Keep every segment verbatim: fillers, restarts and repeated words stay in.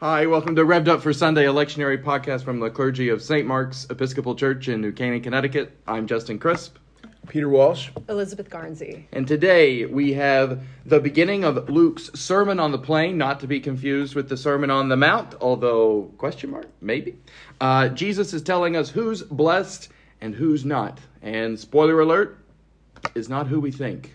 Hi, welcome to Revved Up for Sunday, a lectionary podcast from the clergy of Saint Mark's Episcopal Church in New Canaan, Connecticut. I'm Justin Crisp. Peter Walsh. Elizabeth Garnsey. And today we have the beginning of Luke's Sermon on the Plain, not to be confused with the Sermon on the Mount, although, question mark, maybe. Uh, Jesus is telling us who's blessed and who's not. And spoiler alert, is not who we think.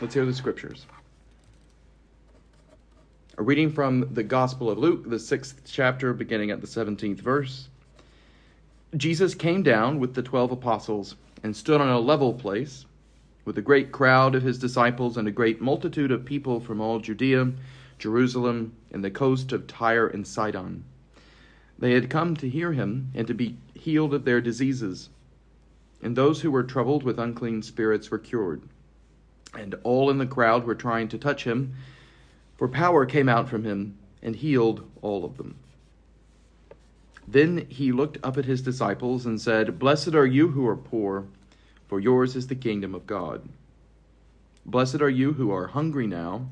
Let's hear the scriptures. A reading from the Gospel of Luke, the sixth chapter, beginning at the seventeenth verse. Jesus came down with the twelve apostles and stood on a level place with a great crowd of his disciples and a great multitude of people from all Judea, Jerusalem, and the coast of Tyre and Sidon. They had come to hear him and to be healed of their diseases. And those who were troubled with unclean spirits were cured. And all in the crowd were trying to touch him, for power came out from him and healed all of them. Then he looked up at his disciples and said, "Blessed are you who are poor, for yours is the kingdom of God. Blessed are you who are hungry now,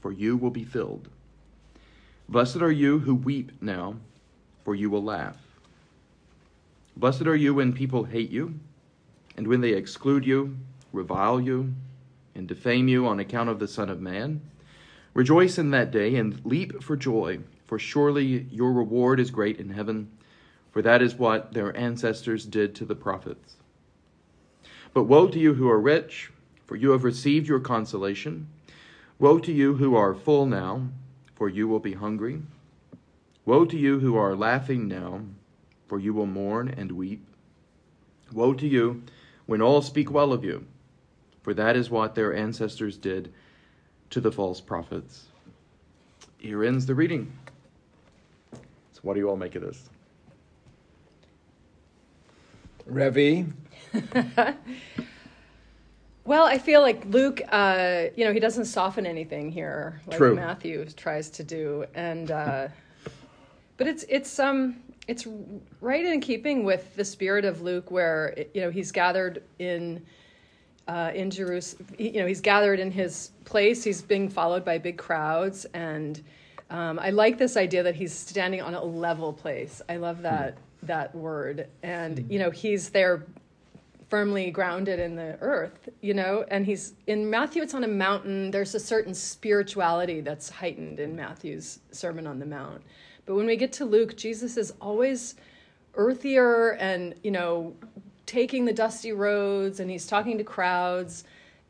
for you will be filled. Blessed are you who weep now, for you will laugh. Blessed are you when people hate you, and when they exclude you, revile you, and defame you on account of the Son of Man. Rejoice in that day and leap for joy, for surely your reward is great in heaven, for that is what their ancestors did to the prophets. But woe to you who are rich, for you have received your consolation. Woe to you who are full now, for you will be hungry. Woe to you who are laughing now, for you will mourn and weep. Woe to you when all speak well of you, for that is what their ancestors did to the false prophets." Here ends the reading. So what do you all make of this? Revy? Well, I feel like Luke, uh, you know, he doesn't soften anything here like True. Matthew tries to do. And uh, but it's it's um it's right in keeping with the spirit of Luke, where, you know, he's gathered in Uh, in Jerusalem, you know, he's gathered in his place. He's being followed by big crowds. And um, I like this idea that he's standing on a level place. I love that that word. And, you know, he's there firmly grounded in the earth, you know, and he's in Matthew, it's on a mountain. There's a certain spirituality that's heightened in Matthew's Sermon on the Mount. But when we get to Luke, Jesus is always earthier and, you know, taking the dusty roads, and he's talking to crowds,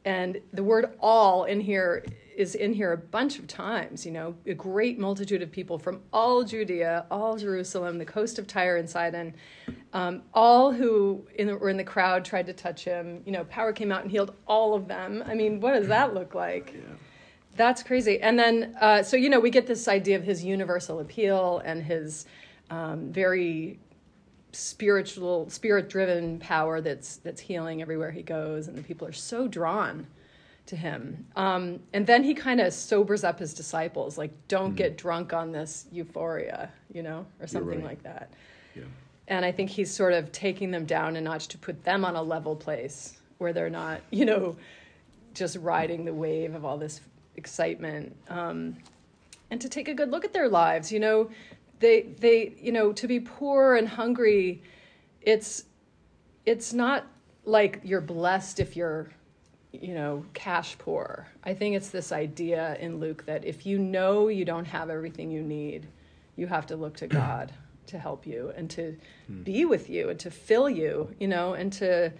and the word all in here is in here a bunch of times, you know, a great multitude of people from all Judea, all Jerusalem, the coast of Tyre and Sidon, um, all who in the, were in the crowd tried to touch him, you know, power came out and healed all of them. I mean, what does that look like? Yeah. That's crazy. And then, uh, so, you know, we get this idea of his universal appeal and his um, very spiritual, spirit-driven power that's that's healing everywhere he goes, and the people are so drawn to him. Um, and then he kind of sobers up his disciples, like, don't mm-hmm. get drunk on this euphoria, you know, or something right. like that. Yeah. And I think he's sort of taking them down a notch to put them on a level place where they're not, you know, just riding the wave of all this excitement. Um, and to take a good look at their lives, you know, They, they, you know, to be poor and hungry, it's, it's not like you're blessed if you're, you know, cash poor. I think it's this idea in Luke that if you know you don't have everything you need, you have to look to God to help you and to hmm. be with you and to fill you, you know, and to,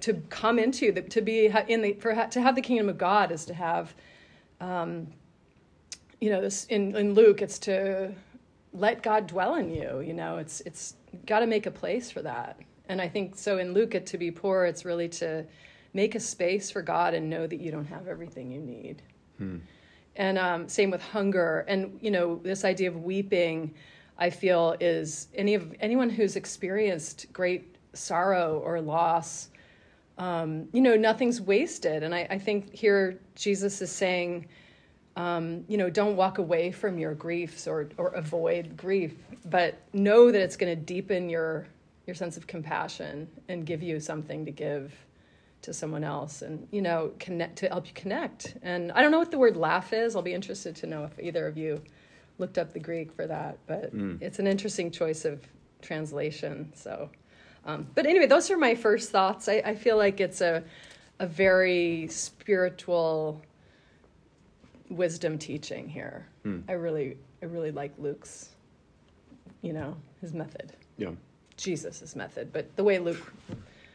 to come into you, to be in the, for, to have the kingdom of God is to have, um, you know, this in, in Luke, it's to let God dwell in you, you know, it's it's got to make a place for that. And I think so in Luke, it, to be poor, it's really to make a space for God and know that you don't have everything you need. Hmm. And um, same with hunger. And, you know, this idea of weeping, I feel, is any of anyone who's experienced great sorrow or loss, um, you know, nothing's wasted. And I, I think here Jesus is saying, Um, you know, don't walk away from your griefs or, or avoid grief, but know that it's going to deepen your your sense of compassion and give you something to give to someone else, and, you know, connect, to help you connect. And I don't know what the word laugh is. I'll be interested to know if either of you looked up the Greek for that, but mm. it's an interesting choice of translation. So, um, but anyway, those are my first thoughts. I, I feel like it's a a very spiritual wisdom teaching here. Hmm. I really, I really like Luke's, you know, his method. Yeah. Jesus's method, but the way Luke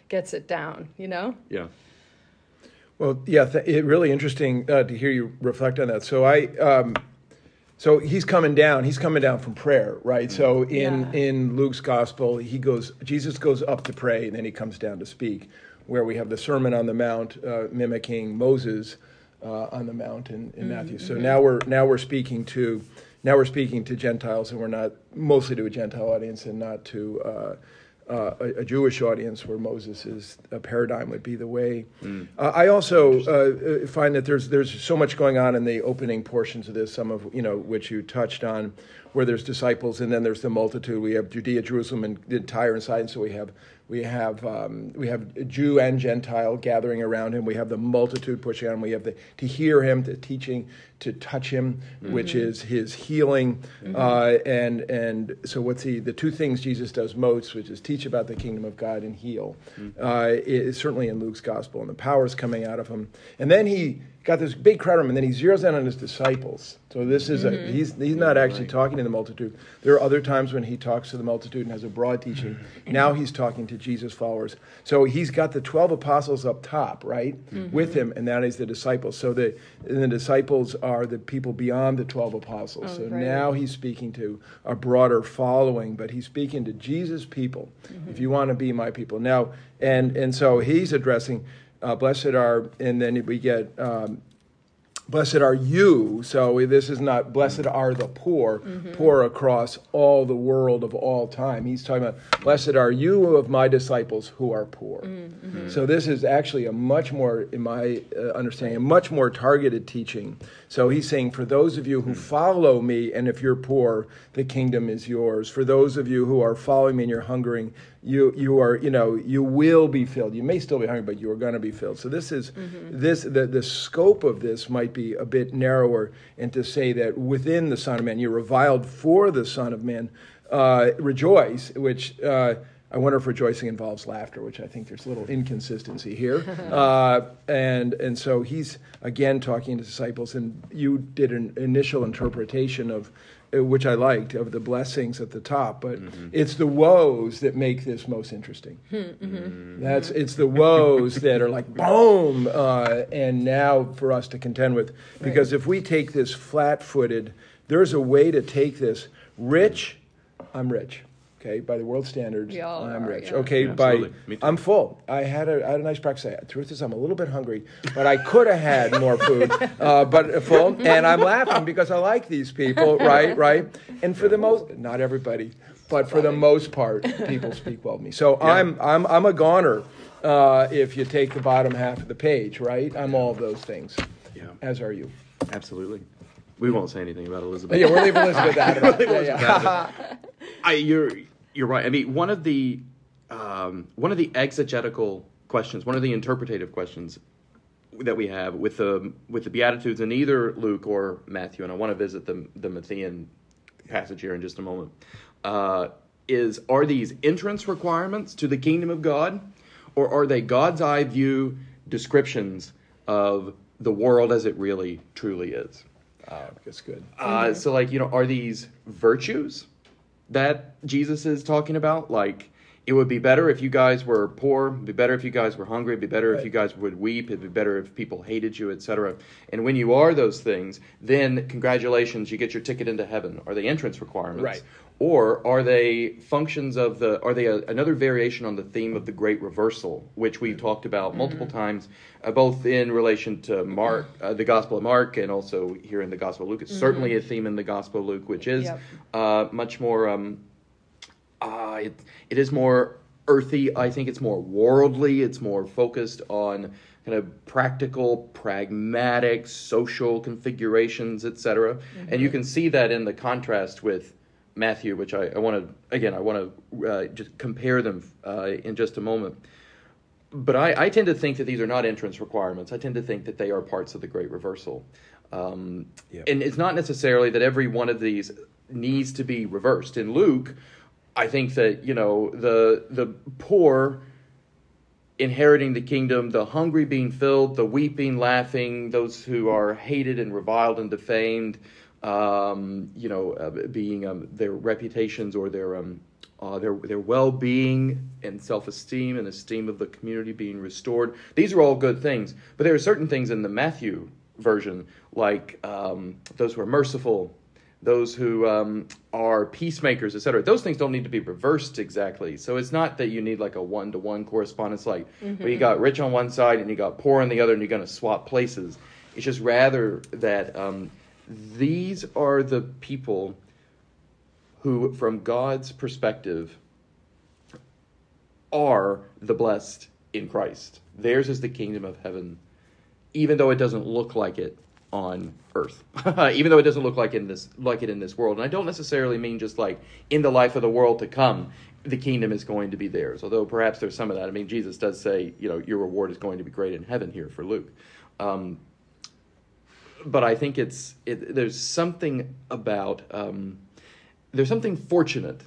gets it down, you know? Yeah. Well, yeah, th- it really interesting uh, to hear you reflect on that. So I, um, so he's coming down, he's coming down from prayer, right? So in, yeah. in Luke's gospel, he goes, Jesus goes up to pray and then he comes down to speak, where we have the Sermon on the Mount uh, mimicking Moses Uh, on the mount in, in mm-hmm. Matthew. So now we're now we're speaking to now we're speaking to Gentiles, and we're not mostly to a Gentile audience and not to uh, uh, a, a Jewish audience where Moses' uh, paradigm would be the way. Mm. Uh, I also uh, find that there's there's so much going on in the opening portions of this, some of you know which you touched on, where there's disciples and then there's the multitude. We have Judea, Jerusalem, and Tyre and Sidon. So we have. We have um, we have Jew and Gentile gathering around him. We have the multitude pushing on him. We have the to hear him, the teaching, to touch him, mm-hmm. which is his healing. Mm-hmm. Uh, and and so what's he? The two things Jesus does most, which is teach about the kingdom of God and heal, mm-hmm. uh, is certainly in Luke's gospel, and the power's coming out of him. And then he got this big crowd of him, and then he zeroes in on his disciples. So this is mm-hmm. a he's he's not actually right. talking to the multitude. There are other times when he talks to the multitude and has a broad teaching. Mm-hmm. Now he's talking to Jesus' followers. So he's got the twelve apostles up top, right, mm-hmm. with him, and that is the disciples. So the the disciples are the people beyond the twelve apostles. Oh, so right. now he's speaking to a broader following, but he's speaking to Jesus' people. Mm-hmm. If you want to be my people. Now, and, and so he's addressing, uh, blessed are, and then we get... Um, Blessed are you, so this is not, blessed are the poor, mm-hmm. poor across all the world of all time. He's talking about, blessed are you of my disciples who are poor. Mm-hmm. So this is actually a much more, in my understanding, a much more targeted teaching. So he's saying, for those of you who follow me, and if you're poor, the kingdom is yours. For those of you who are following me and you're hungering, You you are you know you will be filled. You may still be hungry, but you are going to be filled. So this is mm-hmm. this the the scope of this might be a bit narrower, and to say that within the Son of Man you are reviled for the Son of Man, uh, rejoice. Which uh, I wonder if rejoicing involves laughter, which I think there's a little inconsistency here. uh, and and so he's again talking to disciples, and you did an initial interpretation of. Which I liked, of the blessings at the top, but mm-hmm. it's the woes that make this most interesting. Mm-hmm. That's It's the woes that are like, boom, uh, and now for us to contend with. Because right. if we take this flat-footed, there's a way to take this. Rich, I'm rich. Okay, by the world standards, I'm are, rich. Yeah. Okay, yeah, by I'm full. I had a I had a nice breakfast. The truth is, I'm a little bit hungry, but I could have had more food. Uh, but full, and I'm laughing because I like these people, right? Right. And for the most, not everybody, but for the most part, people speak well of me. So yeah. I'm I'm I'm a goner. Uh, if you take the bottom half of the page, right? I'm all of those things. Yeah. As are you. Absolutely. We won't say anything about Elizabeth. Yeah, we'll leave Elizabeth out of it. Yeah, yeah. I, you're you're right. I mean, one of the um, one of the exegetical questions, one of the interpretative questions that we have with the with the Beatitudes in either Luke or Matthew, and I want to visit the the Matthean passage here in just a moment, uh, is are these entrance requirements to the kingdom of God, or are they God's eye view descriptions of the world as it really truly is? Uh, that's good. Uh, mm-hmm. So, like, you know, are these virtues that Jesus is talking about? Like, it would be better if you guys were poor. It'd be better if you guys were hungry. It'd be better right. if you guys would weep. It'd be better if people hated you, et cetera. And when you are those things, then congratulations, you get your ticket into heaven. Are they entrance requirements? Right. Or are they functions of the, are they a, another variation on the theme of the great reversal, which we've talked about mm-hmm. multiple times, uh, both in relation to Mark, uh, the Gospel of Mark, and also here in the Gospel of Luke. It's mm-hmm. certainly a theme in the Gospel of Luke, which is yep. uh, much more, um, uh, it, it is more earthy. I think it's more worldly. It's more focused on kind of practical, pragmatic, social configurations, et cetera. Mm-hmm. And you can see that in the contrast with Matthew, which I, I want to, again, I want to uh, just compare them uh, in just a moment. But I, I tend to think that these are not entrance requirements. I tend to think that they are parts of the Great Reversal. Um, yeah. And it's not necessarily that every one of these needs to be reversed. In Luke, I think that, you know, the the poor inheriting the kingdom, the hungry being filled, the weeping, laughing, those who are hated and reviled and defamed, um, you know, uh, being um, their reputations or their um, uh, their their well-being and self-esteem and esteem of the community being restored. These are all good things, but there are certain things in the Matthew version, like um, those who are merciful, those who um, are peacemakers, et cetera. Those things don't need to be reversed exactly. So it's not that you need like a one-to-one correspondence, like mm-hmm. where you got rich on one side and you got poor on the other and you're going to swap places. It's just rather that um, these are the people who, from God's perspective, are the blessed in Christ. Theirs is the kingdom of heaven, even though it doesn't look like it on earth, even though it doesn't look like in this like it in this world. And I don't necessarily mean just like in the life of the world to come, the kingdom is going to be theirs, although perhaps there's some of that. I mean, Jesus does say, you know, your reward is going to be great in heaven here for Luke. Um, but I think it's it, there's something about um, there's something fortunate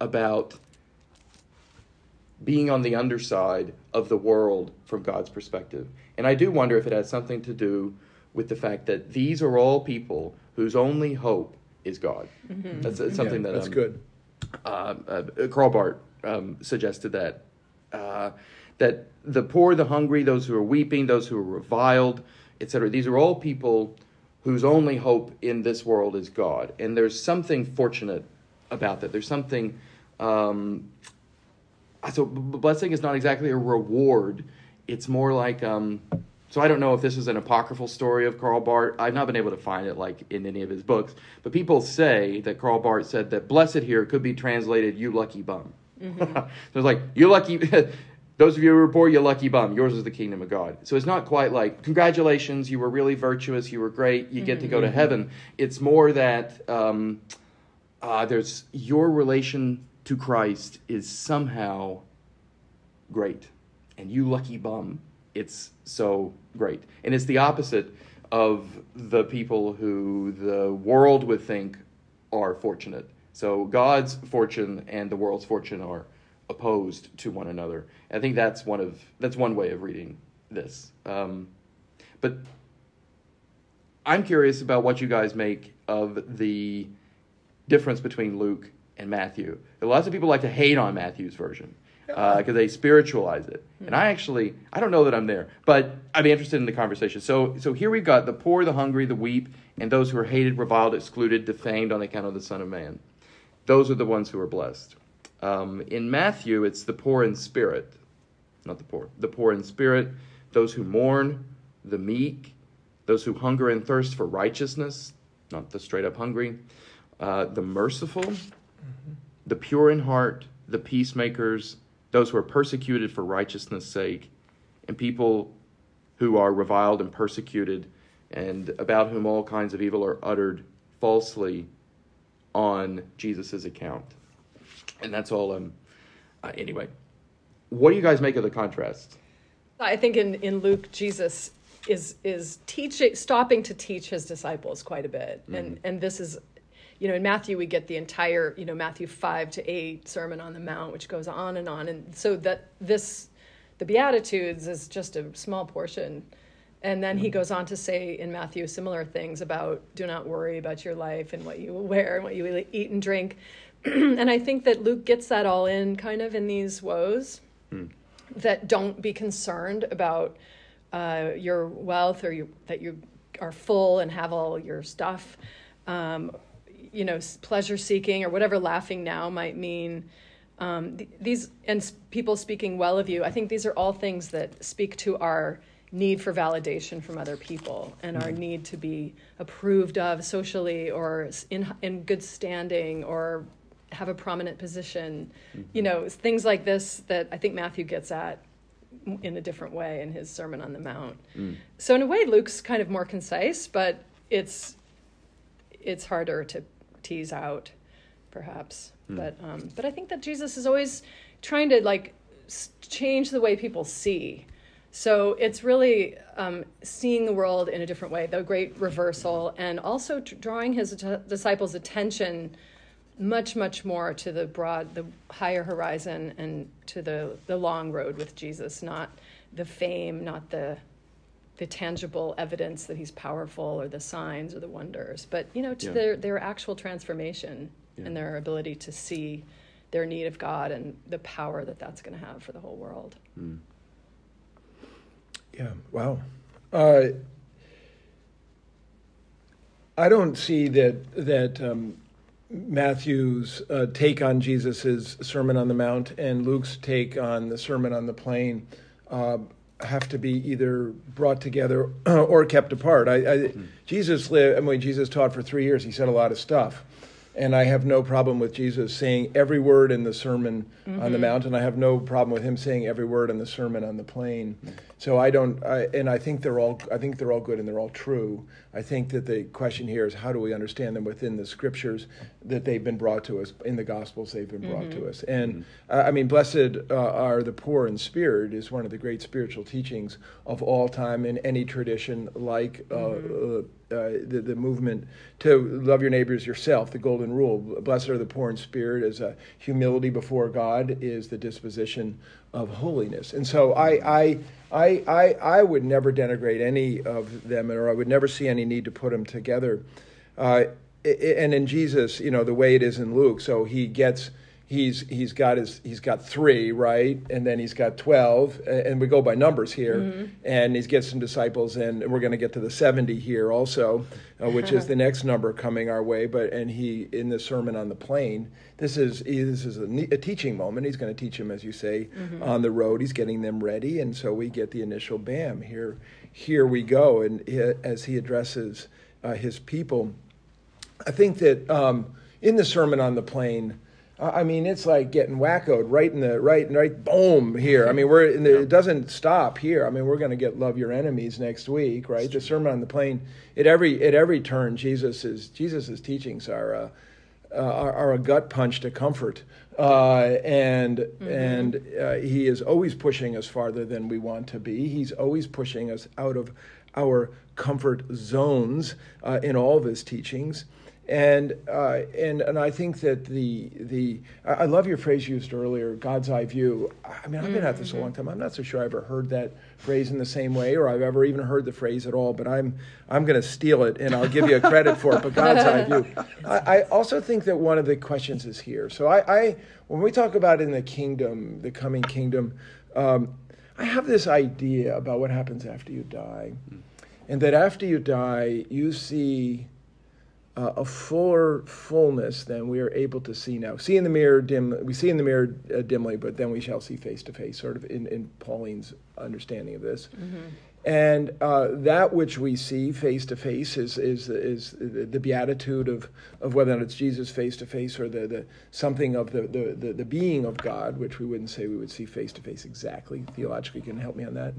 about being on the underside of the world from God's perspective. And I do wonder if it has something to do with the fact that these are all people whose only hope is God. Mm-hmm. That's, that's something yeah, that that's um, good. Uh, uh, Karl Barth um, suggested that uh, that the poor, the hungry, those who are weeping, those who are reviled, et cetera. These are all people whose only hope in this world is God. And there's something fortunate about that. There's something. Um, so blessing is not exactly a reward. It's more like. Um, So I don't know if this is an apocryphal story of Karl Barth. I've not been able to find it like in any of his books. But people say that Karl Barth said that blessed here could be translated, you lucky bum. Mm-hmm. So it's like, you lucky, those of you who were poor, you lucky bum. Yours is the kingdom of God. So it's not quite like, congratulations, you were really virtuous, you were great, you get mm-hmm. to go to heaven. It's more that um, uh, there's your relation to Christ is somehow great. And you lucky bum. It's so great. And it's the opposite of the people who the world would think are fortunate. So God's fortune and the world's fortune are opposed to one another. I think that's one of that's one way of reading this. Um, but I'm curious about what you guys make of the difference between Luke and Matthew. Lots of people like to hate on Matthew's version, because uh, they spiritualize it. And I actually, I don't know that I'm there, but I'd be interested in the conversation. So so here we've got the poor, the hungry, the weak, and those who are hated, reviled, excluded, defamed on account of the Son of Man. Those are the ones who are blessed. Um, in Matthew, it's the poor in spirit, not the poor, the poor in spirit, those who mourn, the meek, those who hunger and thirst for righteousness, not the straight-up hungry, uh, the merciful, mm-hmm. the pure in heart, the peacemakers, those who are persecuted for righteousness' sake, and people who are reviled and persecuted, and about whom all kinds of evil are uttered falsely on Jesus' account. And that's all. Um, uh, anyway, what do you guys make of the contrast? I think in, in Luke, Jesus is is teaching, stopping to teach his disciples quite a bit, mm-hmm. and and this is. You know, in Matthew, we get the entire, you know, Matthew five to eight Sermon on the Mount, which goes on and on. And so that this, the Beatitudes is just a small portion. And then he goes on to say in Matthew similar things about do not worry about your life and what you wear and what you eat and drink. And I think that Luke gets that all in kind of in these woes mm. that don't be concerned about uh, your wealth or you, that you are full and have all your stuff. Um you know, pleasure seeking or whatever laughing now might mean. Um, th- these and people speaking well of you, I think these are all things that speak to our need for validation from other people and our need to be approved of socially or in, in good standing or have a prominent position, mm-hmm. you know, things like this that I think Matthew gets at in a different way in his Sermon on the Mount. Mm. So in a way, Luke's kind of more concise, but it's it's harder to tease out, perhaps. Mm. But um, but I think that Jesus is always trying to like change the way people see. So it's really um, seeing the world in a different way, the great reversal, and also t- drawing his t- disciples' attention much, much more to the broad, the higher horizon and to the, the long road with Jesus, not the fame, not the the tangible evidence that he's powerful or the signs or the wonders, but, you know, to yeah. their, their actual transformation yeah. and their ability to see their need of God and the power that that's going to have for the whole world. Mm. Yeah, wow. Uh, I don't see that... that um, Matthew's uh, take on Jesus's Sermon on the Mount and Luke's take on the Sermon on the Plain uh, have to be either brought together or kept apart. I, I, mm-hmm. Jesus lived. I mean, Jesus taught for three years. He said a lot of stuff, and I have no problem with Jesus saying every word in the Sermon mm-hmm. on the Mount, and I have no problem with him saying every word in the Sermon on the Plain. Mm-hmm. So I don't. I, and I think they're all. I think they're all good, and they're all true. I think that the question here is how do we understand them within the Scriptures that they've been brought to us, in the Gospels they've been brought mm-hmm. to us. And, uh, I mean, blessed uh, are the poor in spirit is one of the great spiritual teachings of all time in any tradition, like uh, mm-hmm. uh, uh, the, the movement to love your neighbors yourself, the golden rule. Blessed are the poor in spirit is a humility before God is the disposition of holiness. And so I, I, I, I, I would never denigrate any of them, or I would never see any need to put them together. Uh, and in Jesus, you know, the way it is in Luke, so he gets, he's he's got his he's got three, right? And then he's got twelve, and we go by numbers here, mm-hmm. and he's gets some disciples, and we're going to get to the seventy here also, uh, which is the next number coming our way. But and he in the Sermon on the Plain, this is this is a, a teaching moment. He's going to teach them, as you say, mm-hmm. on the road. He's getting them ready, and so we get the initial bam here. Here we go, and as he addresses uh, his people, I think that um, in the Sermon on the Plain, I mean, it's like getting wackoed right in the right, right, boom here. I mean, we're in the, yeah. it doesn't stop here. I mean, we're going to get love your enemies next week, right? The Sermon on the Plain, at every at every turn, Jesus's Jesus's teachings are uh, uh, are, are a gut punch to comfort. Uh, and mm-hmm. and uh, he is always pushing us farther than we want to be. He's always pushing us out of our comfort zones uh, in all of his teachings. And uh, and and I think that the the I love your phrase used earlier, God's eye view. I mean, I've been at this a long time. I'm not so sure I ever heard that phrase in the same way, or I've ever even heard the phrase at all. But I'm I'm going to steal it, and I'll give you a credit for it. But God's eye view. I, I also think that one of the questions is here. So I, I when we talk about in the kingdom, the coming kingdom, um, I have this idea about what happens after you die, and that after you die, you see. Uh, a fuller fullness than we are able to see now. See in the mirror dimly, we see in the mirror uh, dimly, but then we shall see face to face, sort of in, in Pauline's understanding of this. Mm-hmm. And uh, that which we see face to face is is is the beatitude of, of whether or not it's Jesus face to face or the, the something of the, the, the, the being of God, which we wouldn't say we would see face to face exactly. Theologically, you can help me on that.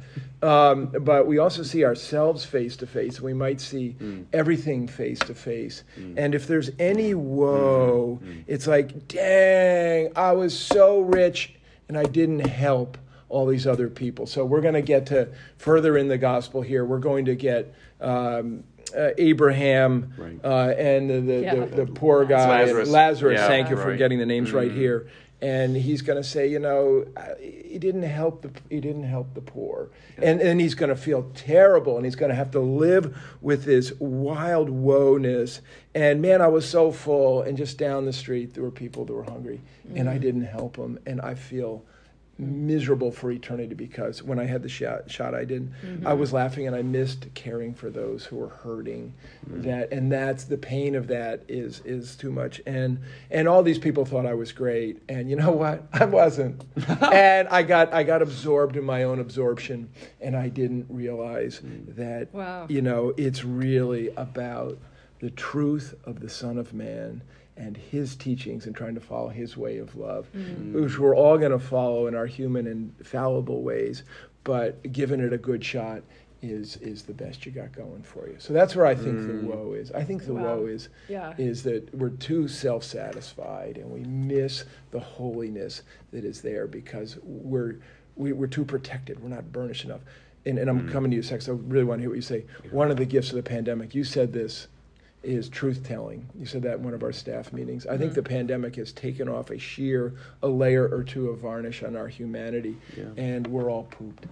Um, but we also see ourselves face to face. We might see mm. everything face to face. Mm. And if there's any woe, mm-hmm. mm. it's like, dang, I was so rich and I didn't help all these other people. So we're going to get to further in the gospel here. We're going to get um, uh, Abraham right. uh, and the, the, yeah. the, the poor guy, Lazarus. Lazarus yeah, thank you right. for getting the names mm-hmm. right here. And he's going to say, you know, he didn't help the he didn't help the poor, yeah. and and he's going to feel terrible, and he's going to have to live with this wild woe-ness. And man, I was so full, and just down the street there were people that were hungry, mm-hmm. and I didn't help them, and I feel miserable for eternity because when I had the shot, shot I did, mm-hmm. I was laughing and I missed caring for those who were hurting. Mm-hmm. That and that's the pain of that is is too much. And and all these people thought I was great, and you know what? I wasn't. And I got I got absorbed in my own absorption, and I didn't realize mm. that wow. you know it's really about the truth of the Son of Man and his teachings and trying to follow his way of love, mm-hmm. which we're all going to follow in our human and fallible ways, but giving it a good shot is is the best you got going for you. So that's where I think mm. the woe is. I think the wow. woe is yeah. is that we're too self-satisfied and we miss the holiness that is there because we're we, we're too protected. We're not burnished enough. And, and I'm mm. coming to you, Sex. I really want to hear what you say. Yeah. One of the gifts of the pandemic, you said this, is truth-telling. You said that in one of our staff meetings. I mm-hmm. think the pandemic has taken off a sheer, a layer or two of varnish on our humanity, yeah. and we're all pooped.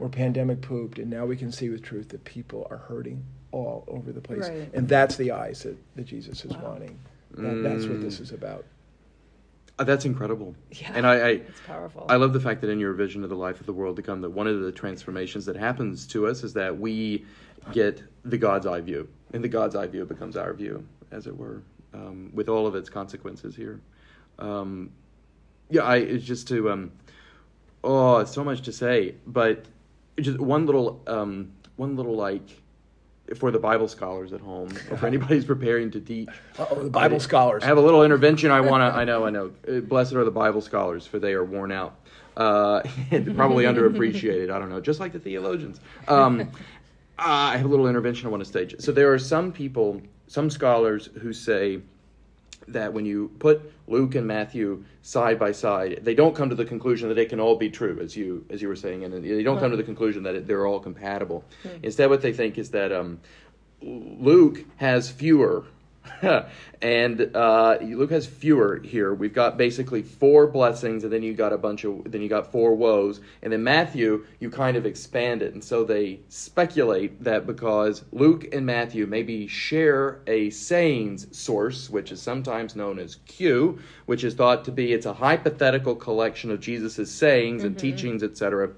We're pandemic pooped, and now we can see with truth that people are hurting all over the place. Right. And that's the eyes that, that Jesus is wow. wanting. That, mm. That's what this is about. Uh, that's incredible. Yeah, and I, I, it's powerful. I love the fact that in your vision of the life of the world to come, that one of the transformations that happens to us is that we get the God's eye view. And the God's eye view becomes our view, as it were, um, with all of its consequences here. Um, yeah, I, it's just to, um, oh, so much to say, but just one little, um, one little like, for the Bible scholars at home, or for anybody who's preparing to teach. Uh-oh, the Bible I, scholars. I have a little intervention I want to, I know, I know. Blessed are the Bible scholars, for they are worn out. Uh, and probably underappreciated, I don't know, just like the theologians. Um I have a little intervention I want to stage. So there are some people, some scholars who say that when you put Luke and Matthew side by side, they don't come to the conclusion that they can all be true, as you as you were saying, and they don't come to the conclusion that they're all compatible. Okay. Instead, what they think is that um, Luke has fewer, and uh, Luke has fewer here. We've got basically four blessings, and then you got a bunch of, then you got four woes, and then Matthew, you kind of expand it, and so they speculate that because Luke and Matthew maybe share a sayings source, which is sometimes known as Q, which is thought to be it's a hypothetical collection of Jesus's sayings mm-hmm. and teachings, et cetera.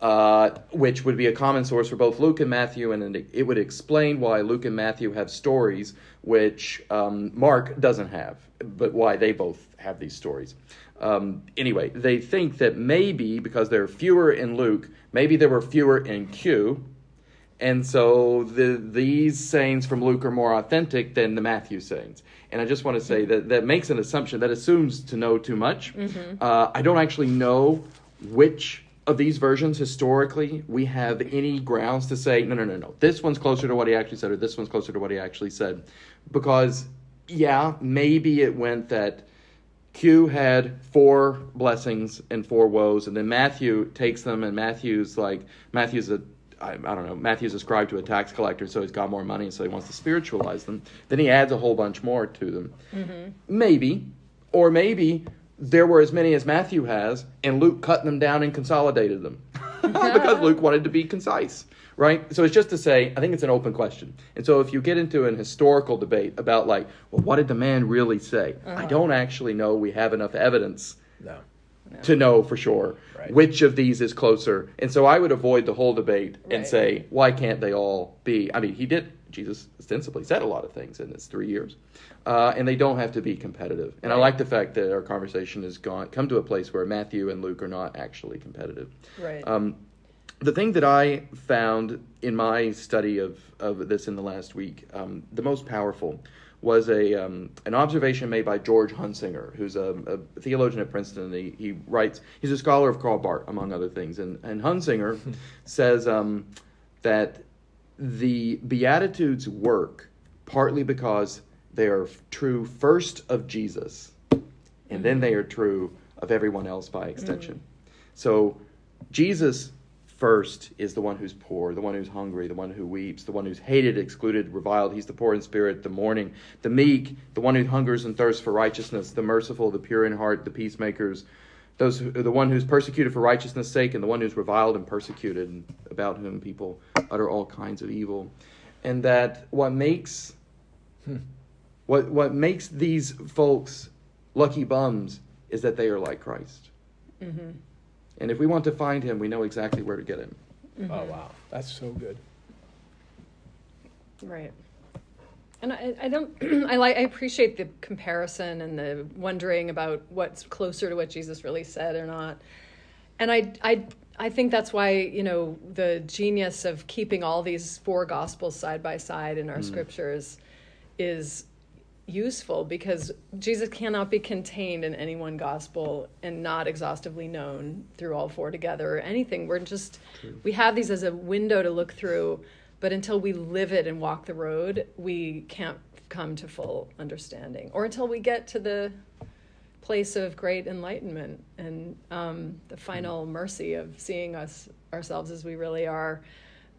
Uh, which would be a common source for both Luke and Matthew, and it would explain why Luke and Matthew have stories which um, Mark doesn't have, but why they both have these stories. Um, anyway, they think that maybe, because there are fewer in Luke, maybe there were fewer in Q, and so the, these sayings from Luke are more authentic than the Matthew sayings. And I just want to say that that makes an assumption, that assumes to know too much. Mm-hmm. Uh, I don't actually know which of these versions, historically, we have any grounds to say, no, no, no, no, this one's closer to what he actually said, or this one's closer to what he actually said. Because, yeah, maybe it went that Q had four blessings and four woes, and then Matthew takes them, and Matthew's like, Matthew's a, I, I don't know, Matthew's ascribed to a tax collector, so he's got more money, and so he wants to spiritualize them. Then he adds a whole bunch more to them. Mm-hmm. Maybe, or maybe there were as many as Matthew has, and Luke cut them down and consolidated them because Luke wanted to be concise, right? So it's just to say, I think it's an open question. And so if you get into an historical debate about like, well, what did the man really say? Uh-huh. I don't actually know we have enough evidence no. No. to know for sure right. which of these is closer. And so I would avoid the whole debate right. and say, why can't they all be? I mean, he did. Jesus ostensibly said a lot of things in his three years, uh, and they don't have to be competitive. And right. I like the fact that our conversation has gone come to a place where Matthew and Luke are not actually competitive. Right. Um, the thing that I found in my study of, of this in the last week, um, the most powerful, was a um, an observation made by George Hunsinger, who's a, a theologian at Princeton. He, he writes, he's a scholar of Karl Barth, among other things. And, and Hunsinger says um, that the Beatitudes work partly because they are true first of Jesus, and mm-hmm. then they are true of everyone else by extension. Mm-hmm. So Jesus first is the one who's poor, the one who's hungry, the one who weeps, the one who's hated, excluded, reviled. He's the poor in spirit, the mourning, the meek, the one who hungers and thirsts for righteousness, the merciful, the pure in heart, the peacemakers, those who, the one who's persecuted for righteousness' sake, and the one who's reviled and persecuted, and about whom people utter all kinds of evil. And that what makes hmm. what what makes these folks lucky bums is that they are like Christ. Mm-hmm. And if we want to find him, we know exactly where to get him. Mm-hmm. Oh, wow. That's so good. Right. And I, I don't, I like, I appreciate the comparison and the wondering about what's closer to what Jesus really said or not. And I, I, I think that's why, you know, the genius of keeping all these four gospels side by side in our mm. scriptures is, useful because Jesus cannot be contained in any one gospel and not exhaustively known through all four together or anything. We're just, True. We have these as a window to look through, but until we live it and walk the road, we can't come to full understanding, or until we get to the place of great enlightenment and um, the final mercy of seeing us ourselves as we really are.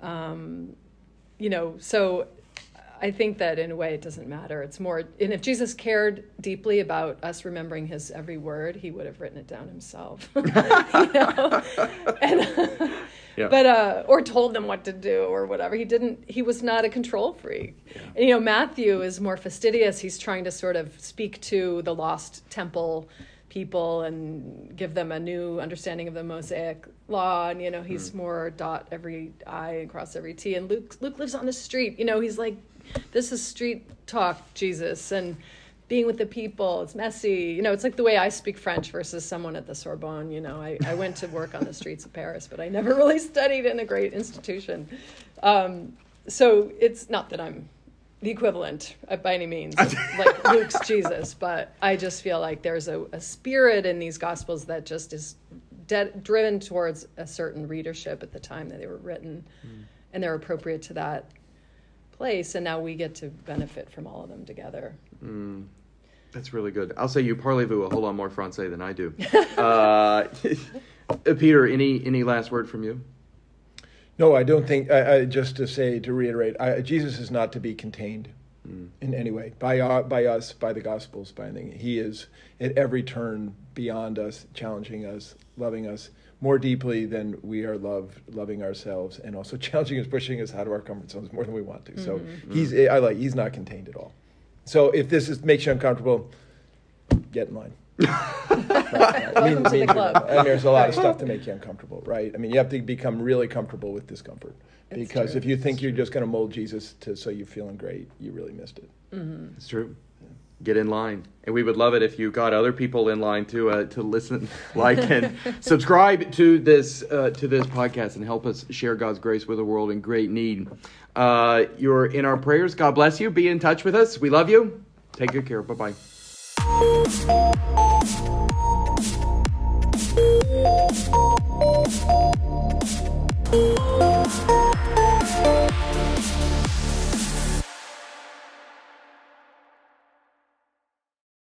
Um, you know, so I think that in a way it doesn't matter. It's more, and if Jesus cared deeply about us remembering his every word, he would have written it down himself. You know? and, yeah. But uh, or told them what to do or whatever. He didn't. He was not a control freak. Yeah. And, you know, Matthew is more fastidious. He's trying to sort of speak to the lost temple people and give them a new understanding of the Mosaic law. And, you know, he's mm. more dot every I and cross every T. And Luke, Luke lives on the street. You know, he's like, this is street talk, Jesus, and being with the people. It's messy. You know, it's like the way I speak French versus someone at the Sorbonne. You know, I, I went to work on the streets of Paris, but I never really studied in a great institution. Um, so it's not that I'm the equivalent uh, by any means of, like Luke's Jesus, but I just feel like there's a, a spirit in these Gospels that just is de- driven towards a certain readership at the time that they were written, mm. and they're appropriate to that place, and now we get to benefit from all of them together. Mm. That's really good. I'll say you parlez-vous a whole lot more Francais than I do. uh, Peter, any any last word from you? No, I don't think, I, I, just to say, to reiterate, I, Jesus is not to be contained mm. in any way, by, our, by us, by the Gospels, by anything. He is at every turn beyond us, challenging us, loving us more deeply than we are loved, loving ourselves, and also challenging us, pushing us out of our comfort zones more than we want to. Mm-hmm. So mm-hmm. he's, I like, he's not contained at all. So if this is, makes you uncomfortable, get in line. Right, right. Mean, mean, the club. I mean, there's a lot of stuff to make you uncomfortable, right? I mean, you have to become really comfortable with discomfort, it's because true. If you think it's you're true. Just going to mold Jesus to so you're feeling great, you really missed it. Mm-hmm. It's true. Yeah. Get in line, and we would love it if you got other people in line to uh, to listen, like, and subscribe to this uh, to this podcast and help us share God's grace with a world in great need. Uh, you're in our prayers. God bless you. Be in touch with us. We love you. Take good care. Bye bye.